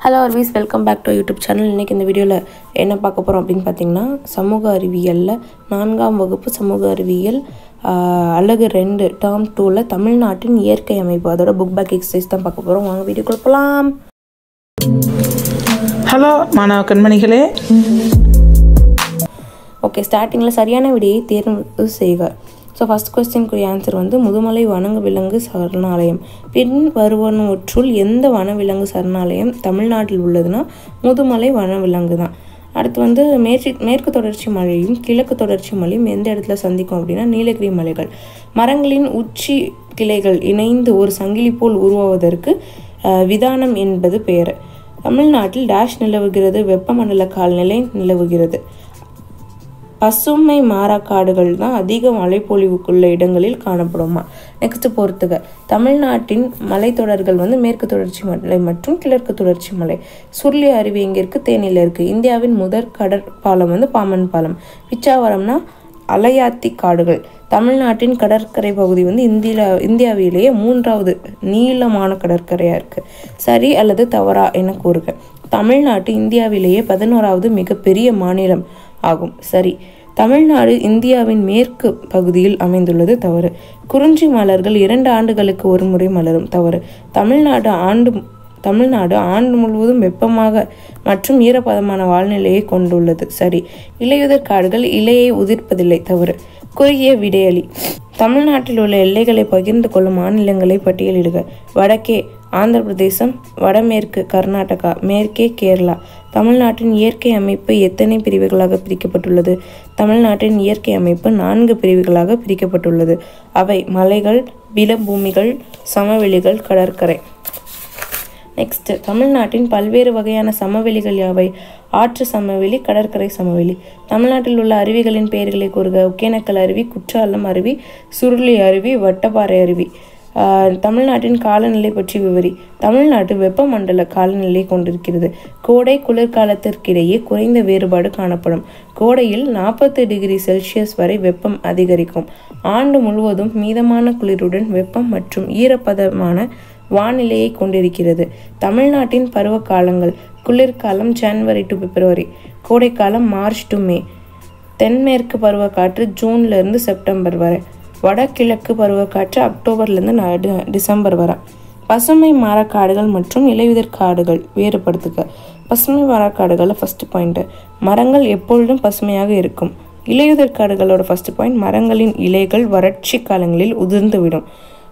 Hello everyone, welcome back to our YouTube channel. In this video, we will talk about சமூக அறிவியல் 4ஆம் வகுப்பு சமூக அறிவியல் அலகு 2 டர்ம் 2 ல தமிழ்நாட்டின் இயற்கை அமைப்பு அதோட book back exercise தான் பார்க்க போறோம். வாங்க வீடியோக்குள்ள போலாம். ஹலோ மாணவ கண்மணிகளே. ஓகே, ஸ்டார்டிங்ல சரியான விடையை தேர்வு செய்க. So first question ku answer vandu mudumalai vananga vilangu saranalayam pin varuvanu otrul endha vanavilangu saranalayam Tamil Nadu ulladuna mudumalai vanavilangu da aduthu vandu merku thodarchi malayum kilakku thodarchi malayum endha edathila sandhikum appadina neelagiri malaigal marangalin uchi kilaigal inaindu or sangili pol uruvavatharku vidanam enbadu per Tamil Nadu dash nilavugirathu veppamanala kaalnilai nilavugirathu பசுமை மாரக்காடுகள் தான் அதிக மழைப்பொழிவுக்குள்ள இடங்களில் காணப்படுமா. Next பொறுத்துக தமிழ்நாட்டின் மலைத்தொடர்கள் வந்து மேற்கு தொடர்ச்சி மலை மற்றும் கிழக்கு தொடர்ச்சி மலை. சுருளி அருவி எங்க இருக்கு? தேனியில் இருக்கு. இந்தியாவின் முதற் கடற்பாலம் வந்து பாமன் பாலம். பிச்சாவரம்னா அலையாத்தி காடுகள். தமிழ்நாட்டின் கடற்கரை பகுதி வந்து இந்தியாவிலேயே மூன்றாவது நீளமான கடற்கரையா இருக்கு. சரி அல்லது தவறா என கூறுக. தமிழ்நாடு இந்தியாவிலேயே 11வது மிகப்பெரிய மாநிலம் ஆகும். சரி. தமிழ்நாடு இந்தியாவின் மேற்கு பகுதியில் அமைந்துள்ளது தவறு. குறிஞ்சி மலர்கள் 2 ஆண்டுகளுக்கு ஒரு முறை மலரும் தவறு. தமிழ்நாடு ஆண்டு முழுவதும் வெப்பமாக மற்றும் ஈரப்பதமான வால்நிலையை கொண்டுள்ளது சரி. இலையுதிர் காடுகள் இலையை உதிர்ப்பதில்லை தவறு. குறுகிய விடையளி தமிழ்நாட்டில் உள்ள எல்லைகளை பகிர்ந்து கொள்ளும் மாநிலங்களை பட்டியலிடுக. வடக்கே ஆந்திர பிரதேசம், வடமேற்கு கர்நாடகா, மேற்கே கேரளா. தமிழ்நாட்டின் இயற்கை அமைப்பு எத்தனை பிரிவுகளாக பிரிக்கப்பட்டுள்ளது? தமிழ்நாட்டின் இயற்கை அமைப்பு 4 பிரிவுகளாக பிரிக்கப்பட்டுள்ளது. அவை மலைகள், விளபூமிகள், சமவெளிகள், கடற்கரை. நெக்ஸ்ட், தமிழ்நாட்டின் பல்வேறு வகையான சமவெளிகள் யாவை? ஆற்று சமவெளி, கடற்கரை சமவெளி. தமிழ்நாட்டில் உள்ள அருவிகளின் பெயர்களை கூறுக. ஒகேனக்கல் அருவி, குற்றாலம் அருவி, சுருளி அருவி, வட்டப்பாறை அருவி. தமிழ்நாட்டின் காலநிலை பற்றி விவரி. தமிழ்நாடு வெப்பமண்டல காலநிலை கொண்டிருக்கிறது. கோடை குளிர்காலத்திற்கிடையே குறைந்த வேறுபாடு காணப்படும். கோடையில் 40°C வரை வெப்பம் அதிகரிக்கும். ஆண்டு முழுவதும் மீதமான குளிருடன் வெப்பம் மற்றும் ஈரப்பதமான வானிலையை கொண்டிருக்கிறது. தமிழ்நாட்டின் பருவ காலங்கள்: குளிர்காலம் January to February, கோடைக்காலம் March to May, தென்மேற்கு பருவக்காற்று ஜூன்லேருந்து செப்டம்பர் வரை, வடகிழக்கு பருவக்காற்று அக்டோபர்லேருந்து டிசம்பர் வரை. பசுமை மரக்காடுகள் மற்றும் இலையுதிர் காடுகள் வேறுபடுத்துக. பசுமை மரக்காடுகளில் ஃபர்ஸ்ட் பாயிண்ட், மரங்கள் எப்பொழுதும் பசுமையாக இருக்கும். இலையுதிர் காடுகளோட ஃபர்ஸ்ட் பாயிண்ட், மரங்களின் இலைகள் வறட்சி காலங்களில் உதிர்ந்துவிடும்.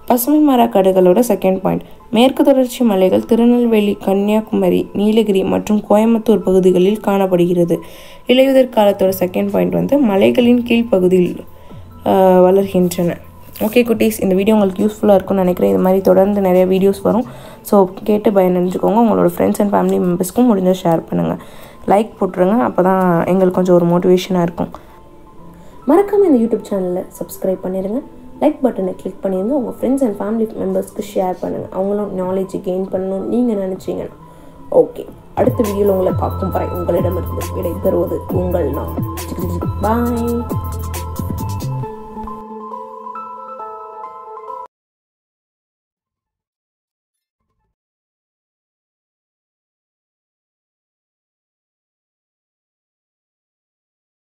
பசுமை மரக்காடுகளோட செகண்ட் பாயிண்ட், மேற்கு தொடர்ச்சி மலைகள் திருநெல்வேலி, கன்னியாகுமரி, நீலகிரி மற்றும் கோயம்புத்தூர் பகுதிகளில் காணப்படுகிறது. இலையுதிர் காலத்தோட செகண்ட் பாயிண்ட் வந்து மலைகளின் கீழ்ப்பகுதியில் வளர்கின்றன. ஓகே குட்டீஸ், இந்த வீடியோ உங்களுக்கு யூஸ்ஃபுல்லாக இருக்கும்னு நினைக்கிறேன். இது மாதிரி தொடர்ந்து நிறைய வீடியோஸ் வரும். ஸோ கேட்டு பயனடைஞ்சுக்கோங்க. உங்களோட ஃப்ரெண்ட்ஸ் அண்ட் ஃபேமிலி மெம்பர்ஸ்க்கும் முடிஞ்சால் ஷேர் பண்ணுங்கள். லைக் போட்டுருங்க. அப்போ தான் எங்களுக்கு கொஞ்சம் ஒரு மோட்டிவேஷனாக இருக்கும். மறக்காமல் இந்த யூடியூப் சேனலில் சப்ஸ்கிரைப் பண்ணிடுங்க. லைக் பட்டனை கிளிக் பண்ணிடுங்க. உங்கள் ஃப்ரெண்ட்ஸ் அண்ட் ஃபேமிலி மெம்பர்ஸ்க்கு ஷேர் பண்ணுங்கள். அவங்களும் நாலேஜ் கெயின் பண்ணணும்னு நீங்கள் நினச்சிங்கன்னா. ஓகே, அடுத்த வீடியோவில் உங்களை பார்க்கும் வரை உங்களிடமிருந்து விடைபெறுவது உங்கள் நான். பாய்.